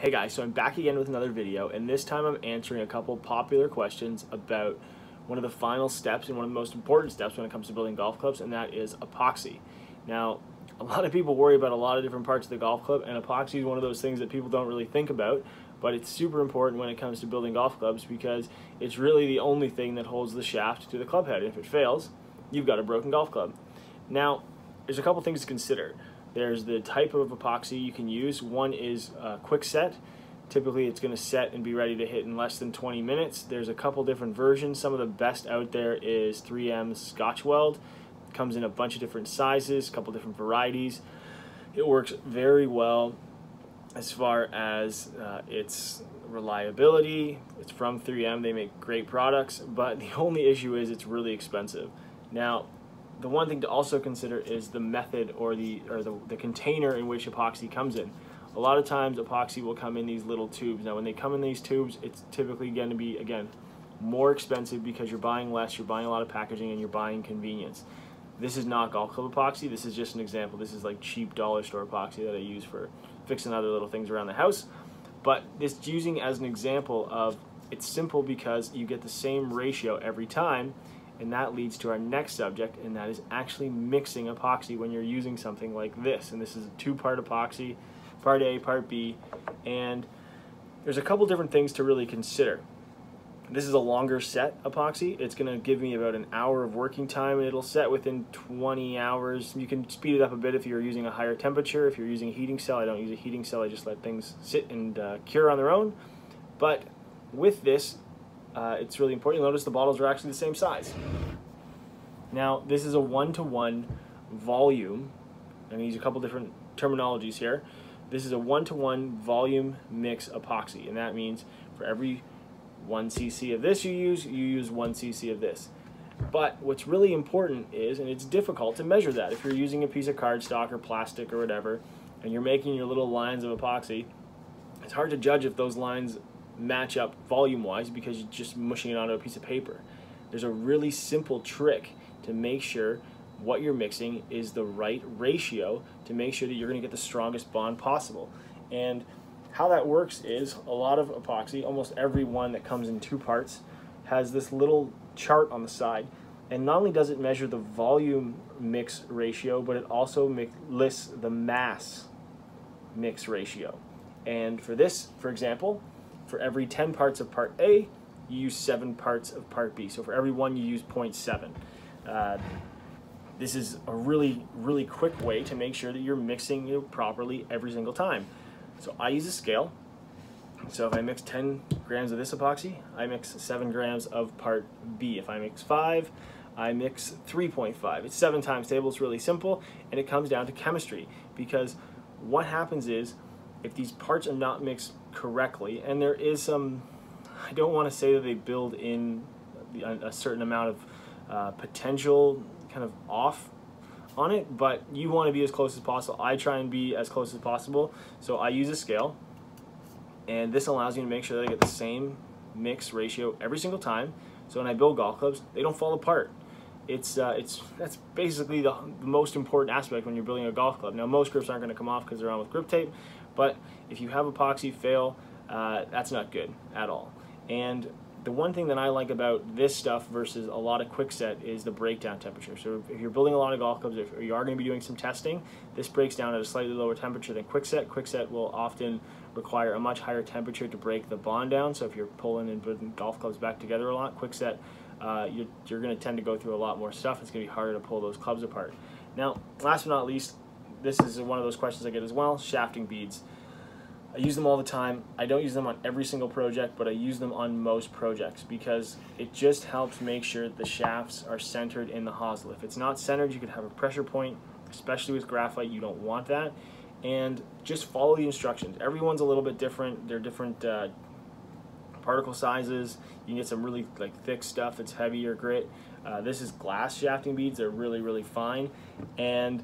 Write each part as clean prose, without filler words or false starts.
Hey guys, so I'm back again with another video, and this time I'm answering a couple popular questions about one of the final steps and one of the most important steps when it comes to building golf clubs, and that is epoxy. Now, a lot of people worry about a lot of different parts of the golf club, and epoxy is one of those things that people don't really think about, but it's super important when it comes to building golf clubs because it's really the only thing that holds the shaft to the club head. If it fails, you've got a broken golf club. Now, there's a couple things to consider. There's the type of epoxy you can use. One is quick set. Typically it's going to set and be ready to hit in less than 20 minutes. There's a couple different versions. Some of the best out there is 3M Scotch Weld. It comes in a bunch of different sizes, a couple different varieties. It works very well as far as its reliability. It's from 3M. They make great products, but the only issue is it's really expensive. Now, the one thing to also consider is the method or the container in which epoxy comes in. A lot of times epoxy will come in these little tubes. Now when they come in these tubes, it's typically going to be, again, more expensive because you're buying less, you're buying a lot of packaging, and you're buying convenience. This is not golf club epoxy. This is just an example. This is like cheap dollar store epoxy that I use for fixing other little things around the house. But it's using as an example of it's simple because you get the same ratio every time. And that leads to our next subject, and that is actually mixing epoxy when you're using something like this. And this is a two-part epoxy, part A, part B, and there's a couple different things to really consider. This is a longer set epoxy. It's gonna give me about an hour of working time, and it'll set within 20 hours. You can speed it up a bit if you're using a higher temperature, if you're using a heating cell. I don't use a heating cell, I just let things sit and cure on their own. But with this, it's really important. You'll notice the bottles are actually the same size. Now, this is a one-to-one volume. I'm going to use a couple different terminologies here. This is a one-to-one volume mix epoxy, and that means for every 1 cc of this you use 1 cc of this. But what's really important is, and it's difficult to measure that, if you're using a piece of cardstock or plastic or whatever, and you're making your little lines of epoxy, it's hard to judge if those lines match up volume wise because you're just mushing it onto a piece of paper. There's a really simple trick to make sure what you're mixing is the right ratio to make sure that you're going to get the strongest bond possible. And how that works is a lot of epoxy, almost every one that comes in two parts, has this little chart on the side, and not only does it measure the volume mix ratio, but it also lists the mass mix ratio. And for this, for example, for every 10 parts of part A, you use 7 parts of part B. So for every one, you use 0.7. This is a really, really quick way to make sure that you're mixing it properly every single time. So I use a scale. So if I mix 10 grams of this epoxy, I mix 7 grams of part B. If I mix 5, I mix 3.5. It's 7 times table. It's really simple, and it comes down to chemistry, because what happens is if these parts are not mixed correctly, and there is some, I don't want to say that they build in a certain amount of potential kind of off on it, but you want to be as close as possible. I try and be as close as possible, so I use a scale, and this allows me to make sure that I get the same mix ratio every single time, so when I build golf clubs, they don't fall apart. That's basically the most important aspect when you're building a golf club. Now, most grips aren't going to come off because they're on with grip tape, but if you have epoxy fail, that's not good at all. And the one thing that I like about this stuff versus a lot of quick set is the breakdown temperature. So if you're building a lot of golf clubs, if you are going to be doing some testing, this breaks down at a slightly lower temperature than quick set. Quick set will often require a much higher temperature to break the bond down. So if you're pulling and putting golf clubs back together a lot, quick set, you're going to tend to go through a lot more stuff. It's going to be harder to pull those clubs apart. Now, last but not least, this is one of those questions I get as well, shafting beads. I use them all the time. I don't use them on every single project, but I use them on most projects because it just helps make sure that the shafts are centered in the hosel. If it's not centered, you could have a pressure point, especially with graphite. You don't want that. And just follow the instructions. Everyone's a little bit different. They're different particle sizes. You can get some really thick stuff that's heavier grit. This is glass shafting beads. They're really, really fine, and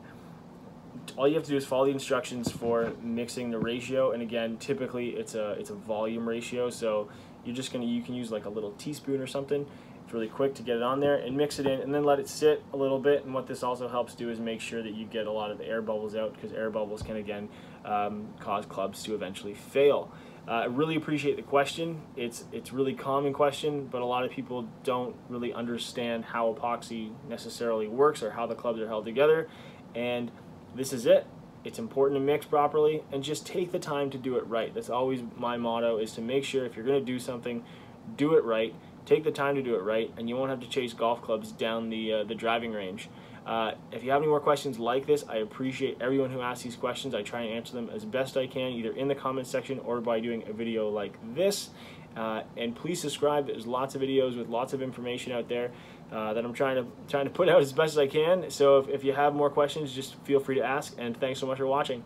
all you have to do is follow the instructions for mixing the ratio. And again, typically it's a volume ratio, so you can use like a little teaspoon or something. It's really quick to get it on there and mix it in, and then let it sit a little bit. And what this also helps do is make sure that you get a lot of the air bubbles out, because air bubbles can again cause clubs to eventually fail. I really appreciate the question. It's really common question, but a lot of people don't really understand how epoxy necessarily works or how the clubs are held together. And this is it. It's important to mix properly and just take the time to do it right. That's always my motto, is to make sure if you're going to do something, do it right. Take the time to do it right, and you won't have to chase golf clubs down the driving range. If you have any more questions like this, I appreciate everyone who asks these questions. I try and answer them as best I can, either in the comments section or by doing a video like this. And please subscribe. There's lots of videos with lots of information out there that I'm trying to put out as best as I can. So if you have more questions, just feel free to ask. And thanks so much for watching.